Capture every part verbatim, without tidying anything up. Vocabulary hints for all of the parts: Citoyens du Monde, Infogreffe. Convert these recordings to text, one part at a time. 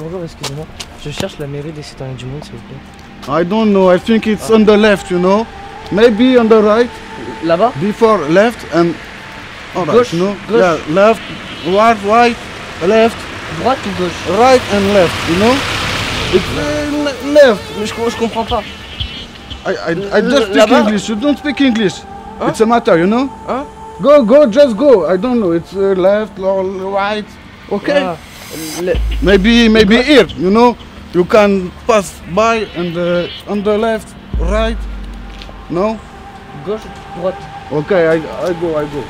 Bonjour, excusez-moi. Je cherche la mairie des Citoyens du Monde, s'il vous plaît. I don't know. I think it's ah. on the left, you know. Maybe on the right. Là-bas? Before left and all right, gauche, you know. Gauche. Yeah, left, right, right, left. Droite ou gauche? Right and left, you know. It's uh, left. Mais je, je comprends pas. I I, I just speak English. You don't speak English. Hein? It's a matter, you know. Hein? Go, go, just go. I don't know. It's uh, left or right. Okay. Ah. Maybe, maybe here, you know, you can pass by and uh, on the left, right, no? Gauche, droite. Ok, I, I go, I go.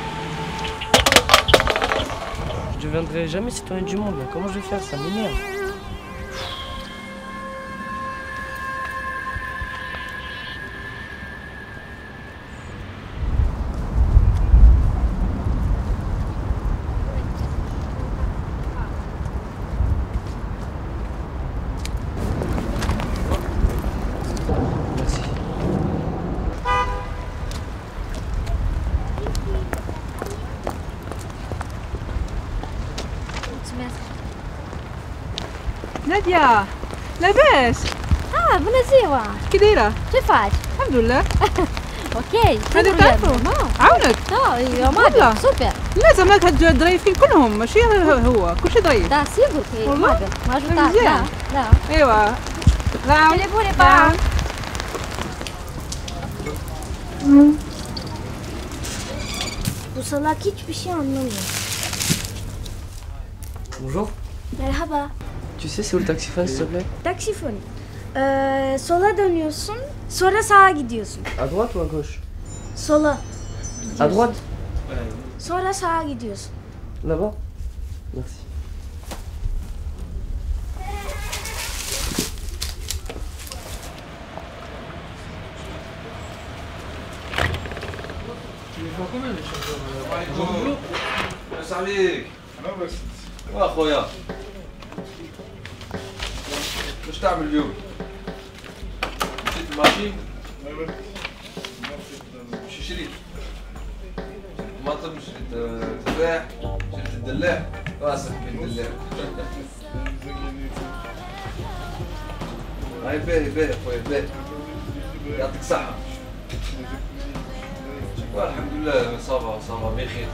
Je ne deviendrai jamais citoyen du monde, comment je vais faire, ça m'énerve. نادية لاباس؟ اه بنزيوة كي دايرة؟ كيفاش؟ الحمد لله. اوكي هذا تعرفو عاونك؟ لا يا مادام سوبر. لا زعما هاد الضريفين كلهم ماشي هو كلشي ضريف. لا سي بوكي والله ما جبتها. لا لا ايوا لا عاوني بوري با. وصلك hiçbir şey anlamıyorum. Bonjour. Merhaba. Tu sais c'est où le taxiphone s'il te plaît? Taxiphone. Ee, sola dönüyorsun, sonra sağa gidiyorsun. À droite ou à gauche? Sola. Gidiyorsun. À droite? Sonra sağa gidiyorsun. Là-bas? Merci. Tu les vois combien les champions? Bonjour. Salut. Wa khoya. واش تعمل اليوم؟ مشيت المارشي؟ ايوا مشيت شريت طماطم شريت تفاح شريت الدلاع راسك في الدلاع هاي باهي باهي خويا باهي يعطيك الصحة والحمد لله صافا صافا بخير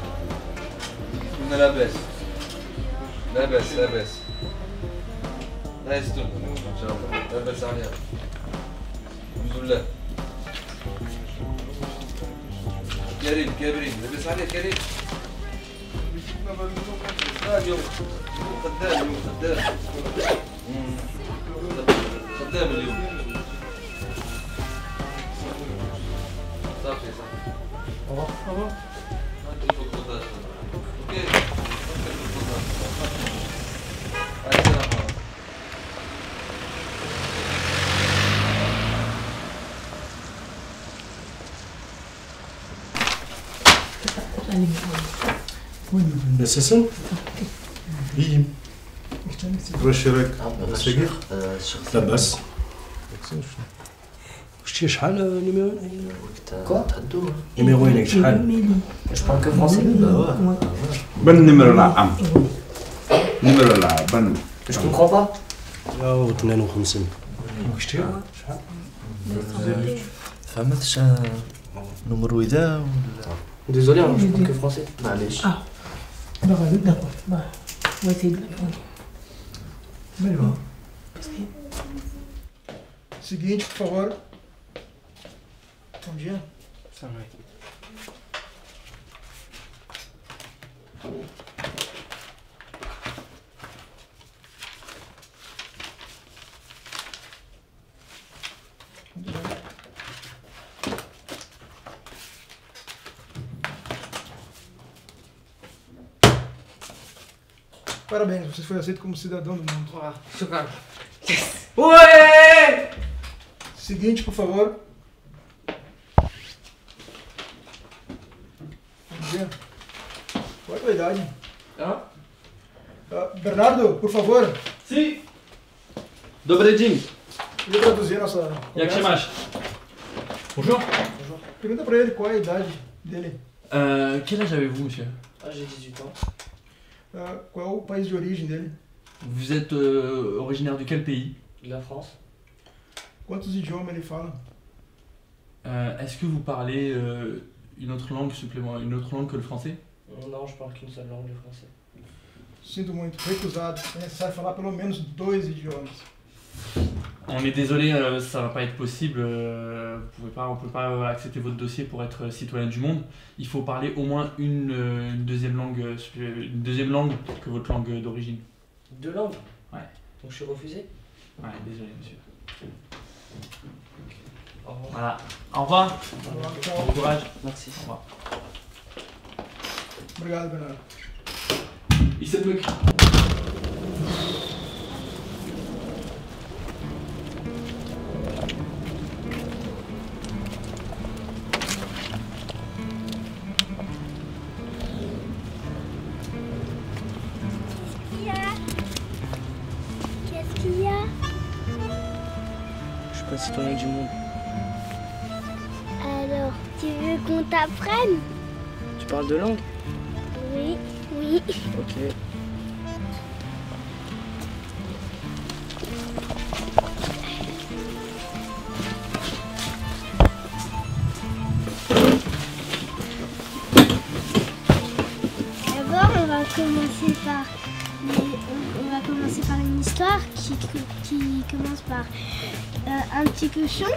كنا لاباس لاباس لاباس لا يستر ان شاء الله لا باس عليها الحمد لله كريم كريم لاباس عليك كريم اليوم خدام اليوم خدام خدام اليوم صافي صافي اوه اوه اوكي اساسا بيم رشرك الصغير لاباس شتي شحال نيميرو كوا الدور نيميرو هناك شحال شبارك فرونسي بن نيميرو العام نيميرو العام بن باش تنكوبا لا اثنين وخمسين شتي شحال فهمتش نمرو اذا ولا Désolé, hein, je ne parle que français. Bah, allez. Ah, bah, d'accord. Bah, on va essayer de répondre. Mais bon. C'est bien, tu peux voir. Tant bien. Ça va être. Parabéns, você foi aceito como cidadão do mundo. Olá, seu cara. Yes! Ué! Seguinte, por favor. Bom dia. Qual é a tua idade? Ah? Uh, Bernardo, por favor. Sim. Dobredinho. Queria traduzir a nossa conversa. Bonjour. Bonjour. Pergunta pra ele qual é a idade dele. Uh, quel âge avez-vous, monsieur? Ah, j'ai dix-huit ans. Uh, qual é o país de origem dele? Vous êtes euh, originaire de quel pays? De la France. Quantos idiomas ele fala? Euh, Est-ce que vous parlez euh, une autre langue supplémentaire, une autre langue que le français? Non, je parle qu'une seule langue, le français. Sinto muito, recusado. É necessário falar pelo menos dois idiomas. On est désolé, euh, ça va pas être possible. Euh, vous pouvez pas, on peut pas accepter votre dossier pour être citoyen du monde. Il faut parler au moins une, euh, une deuxième langue, une deuxième langue que votre langue d'origine. Deux langues? Ouais. Donc je suis refusé? Ouais, désolé monsieur. Au revoir. Voilà. Au revoir. Au revoir. Bon courage. Merci. Au revoir. Obrigado, Bernardo. Il se bloque. Je suis pas citoyen du monde. Alors, tu veux qu'on t'apprenne? Tu parles de langue? Oui, oui. Ok. D'abord, on va commencer par... On va commencer par une histoire qui, qui commence par euh, un petit cochon.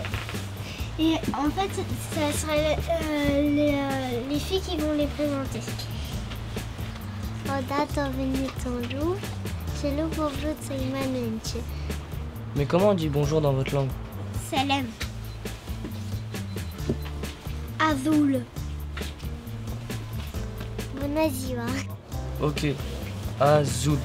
Et en fait, ça sera euh, les, euh, les filles qui vont les présenter. Mais comment on dit bonjour dans votre langue? Salam. Azul. Bonazir. Ok. Azul.